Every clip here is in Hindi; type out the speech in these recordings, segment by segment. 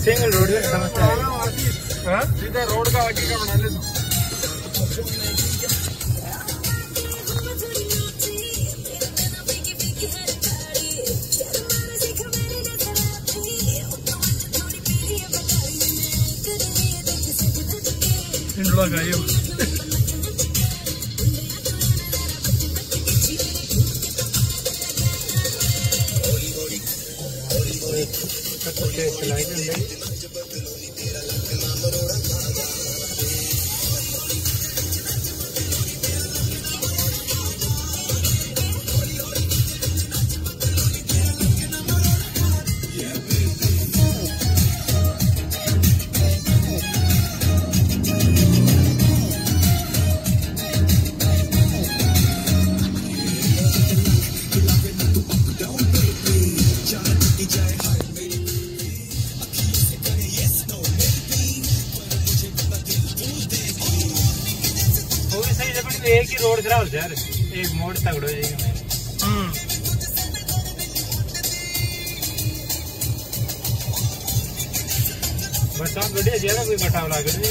सिंगल रोड में समस्या है। सीधा रोड का आगे का बना ले दो। एक ही रोड खराब हो यार, एक मोड़ तगड़ हो जाएगा। बरसात बढ़िया ज्यादा कोई बटाव लागे नहीं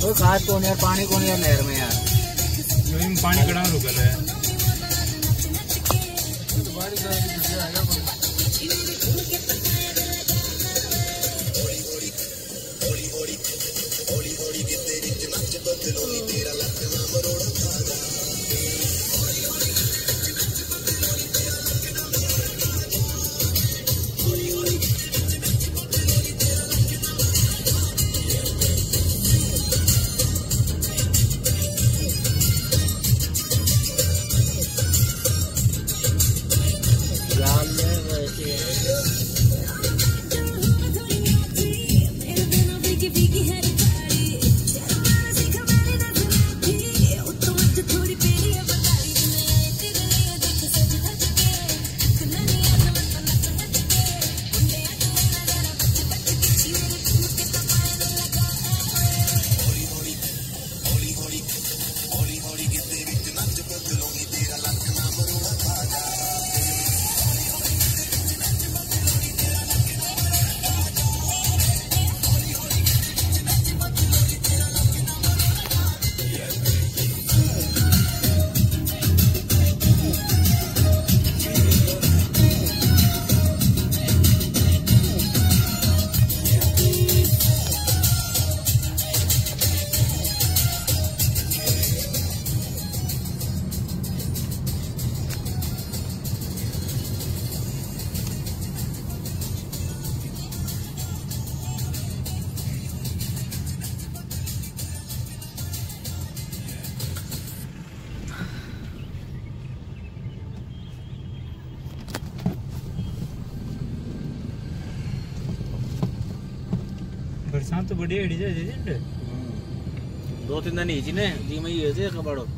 तो खाद कौन यार, पानी कौन यार नहर में यार, नहर पानी कड़ा रुकल है तो बढ़िया है। दो तीन दिन हिजी ने जी में ही कबाड़ो।